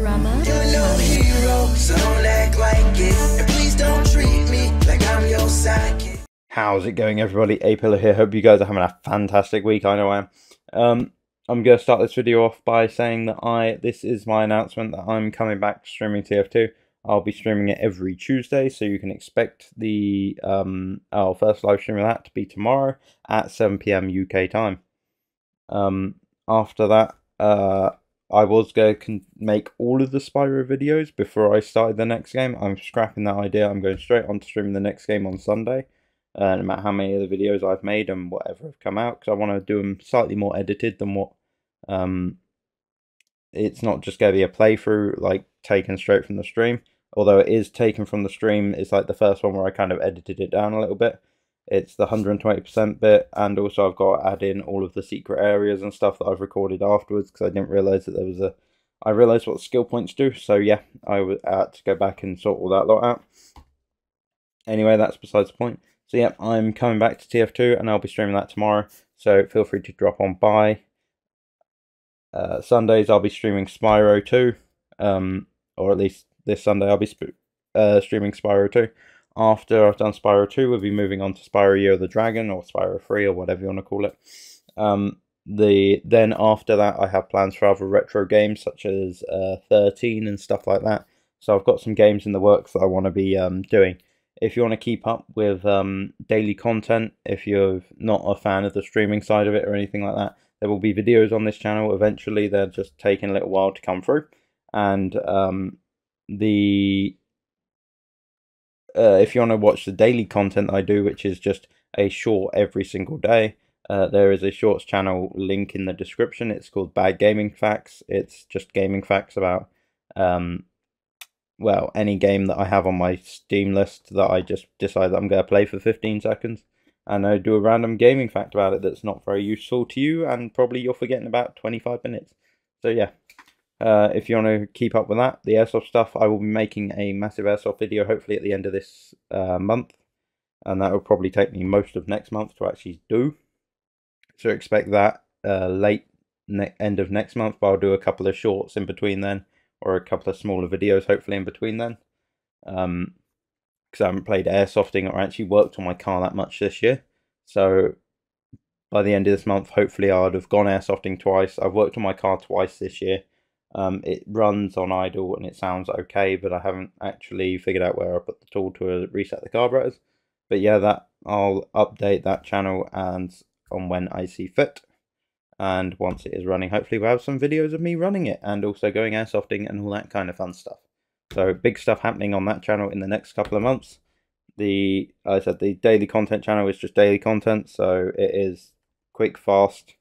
drama. You're no hero, so don't act like it. And please don't treat me like I'm your sidekick. How's it going, everybody? A Pillow here. Hope you guys are having a fantastic week. I know I am. I'm going to start this video off by saying that this is my announcement that I'm coming back streaming TF2. I'll be streaming it every Tuesday, so you can expect the our first live stream of that to be tomorrow at 7 PM UK time. After that, I was going to make all of the Spyro videos before I started the next game. I'm scrapping that idea. I'm going straight on to streaming the next game on Sunday. No matter how many of the videos I've made and whatever have come out, because I want to do them slightly more edited than what it's not just going to be a playthrough like taken straight from the stream. Although it is taken from the stream, it's like the first one where I kind of edited it down a little bit. It's the 120% bit, and also I've got to add in all of the secret areas and stuff that I've recorded afterwards, because I didn't realise that there was a... I realised what skill points do, so yeah, I had to go back and sort all that lot out. Anyway, that's besides the point. So yeah, I'm coming back to TF2 and I'll be streaming that tomorrow, so feel free to drop on by. Sundays I'll be streaming Spyro 2, or at least this Sunday I'll be streaming Spyro 2. After I've done Spyro 2, we'll be moving on to Spyro Year of the Dragon, or Spyro 3, or whatever you want to call it. Then after that I have plans for other retro games such as XIII and stuff like that. So I've got some games in the works that I want to be doing. If you want to keep up with daily content, if you're not a fan of the streaming side of it or anything like that, there will be videos on this channel. Eventually, they're just taking a little while to come through. And if you want to watch the daily content I do, which is just a short every single day, there is a shorts channel link in the description. It's called Bad Gaming Facts. It's just gaming facts about... well, any game that I have on my Steam list that I just decide that I'm going to play for 15 seconds. And I do a random gaming fact about it that's not very useful to you. And probably you're forgetting about 25 minutes. So yeah, if you want to keep up with that, the Airsoft stuff, I will be making a massive Airsoft video hopefully at the end of this month. And that will probably take me most of next month to actually do. So expect that late end of next month. But I'll do a couple of shorts in between then, or a couple of smaller videos hopefully in between then, because I haven't played airsofting or actually worked on my car that much this year. So by the end of this month, hopefully I'd have gone airsofting twice. I've worked on my car twice this year. It runs on idle and it sounds okay, but I haven't actually figured out where I put the tool to reset the carburetors. But yeah, that I'll update that channel and on when I see fit. And once it is running, hopefully we'll have some videos of me running it and also going airsofting and all that kind of fun stuff. So big stuff happening on that channel in the next couple of months. Like I said, the daily content channel is just daily content, so it is quick, fast,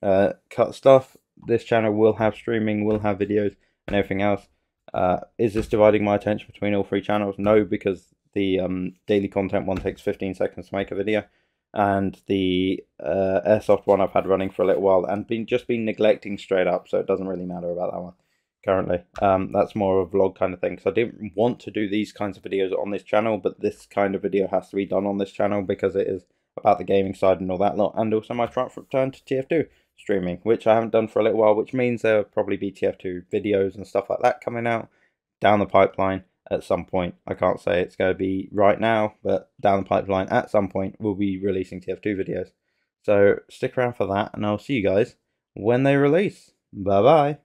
cut stuff. This channel will have streaming, will have videos and everything else. Is this dividing my attention between all three channels? No, because the daily content one takes 15 seconds to make a video. And the Airsoft one I've had running for a little while and just been neglecting straight up, so it doesn't really matter about that one currently. That's more of a vlog kind of thing, because I didn't want to do these kinds of videos on this channel, but this kind of video has to be done on this channel because it is about the gaming side and all that lot, and also my triumphant return to TF2 streaming, which I haven't done for a little while, which means there will probably be TF2 videos and stuff like that coming out down the pipeline. At some point, I can't say it's going to be right now, but down the pipeline at some point we'll be releasing TF2 videos. So stick around for that, and I'll see you guys when they release. Bye bye.